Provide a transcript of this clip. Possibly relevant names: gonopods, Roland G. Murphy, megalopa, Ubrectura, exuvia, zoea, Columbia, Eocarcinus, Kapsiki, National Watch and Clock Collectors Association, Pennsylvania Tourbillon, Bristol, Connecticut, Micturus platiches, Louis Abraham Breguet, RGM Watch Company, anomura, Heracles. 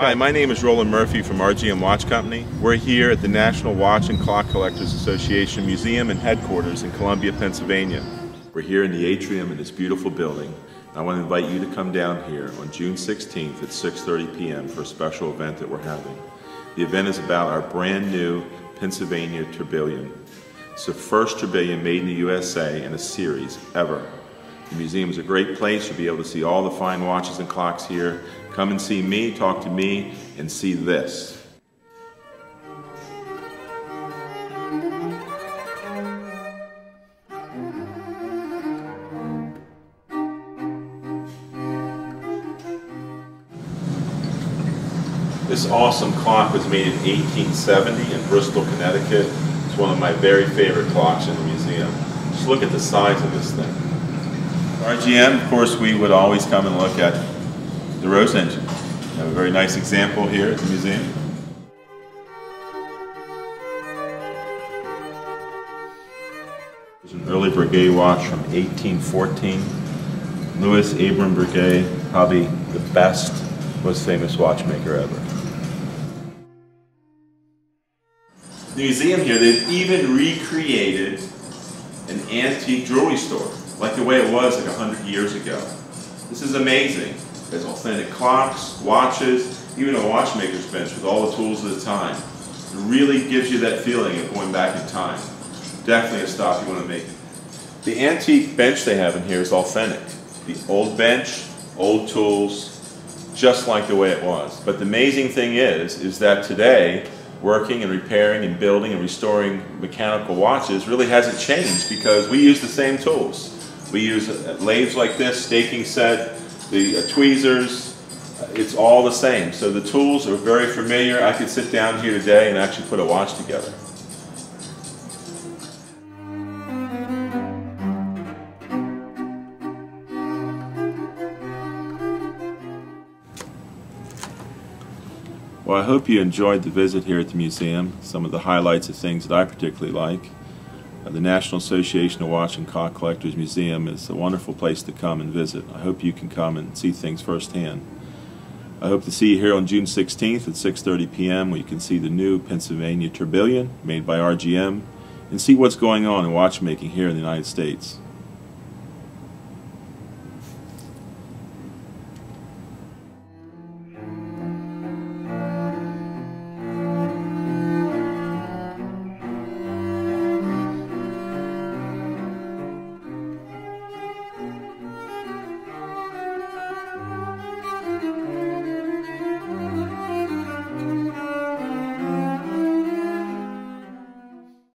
Hi, my name is Roland Murphy from RGM Watch Company. We're here at the National Watch and Clock Collectors Association Museum and Headquarters in Columbia, Pennsylvania. We're here in the atrium in this beautiful building. I want to invite you to come down here on June 16th at 6:30 p.m. for a special event that we're having. The event is about our brand new Pennsylvania Tourbillon. It's the first tourbillon made in the USA in a series ever. The museum is a great place. You'll be able to see all the fine watches and clocks here. Come and see me, talk to me, and see this. This awesome clock was made in 1870 in Bristol, Connecticut. It's one of my very favorite clocks in the museum. Just look at the size of this thing. RGM, of course, we would always come and look at the Rose engine. We have a very nice example here at the museum. There's an early Breguet watch from 1814. Louis Abraham Breguet, probably the best, most famous watchmaker ever. The museum here, they've even recreated an antique jewelry store, like the way it was like 100 years ago. This is amazing. There's authentic clocks, watches, even a watchmaker's bench with all the tools of the time. It really gives you that feeling of going back in time. Definitely a stop you want to make. The antique bench they have in here is authentic. The old bench, old tools, just like the way it was. But the amazing thing is that today, working and repairing and building and restoring mechanical watches really hasn't changed because we use the same tools. We use lathes like this, staking set, the tweezers, it's all the same. So the tools are very familiar. I could sit down here today and actually put a watch together. Well, I hope you enjoyed the visit here at the museum. Some of the highlights of things that I particularly like. The National Association of Watch and Clock Collectors Museum is a wonderful place to come and visit. I hope you can come and see things firsthand. I hope to see you here on June 16th at 6:30 p.m. where you can see the new Pennsylvania Tourbillon made by RGM and see what's going on in watchmaking here in the United States.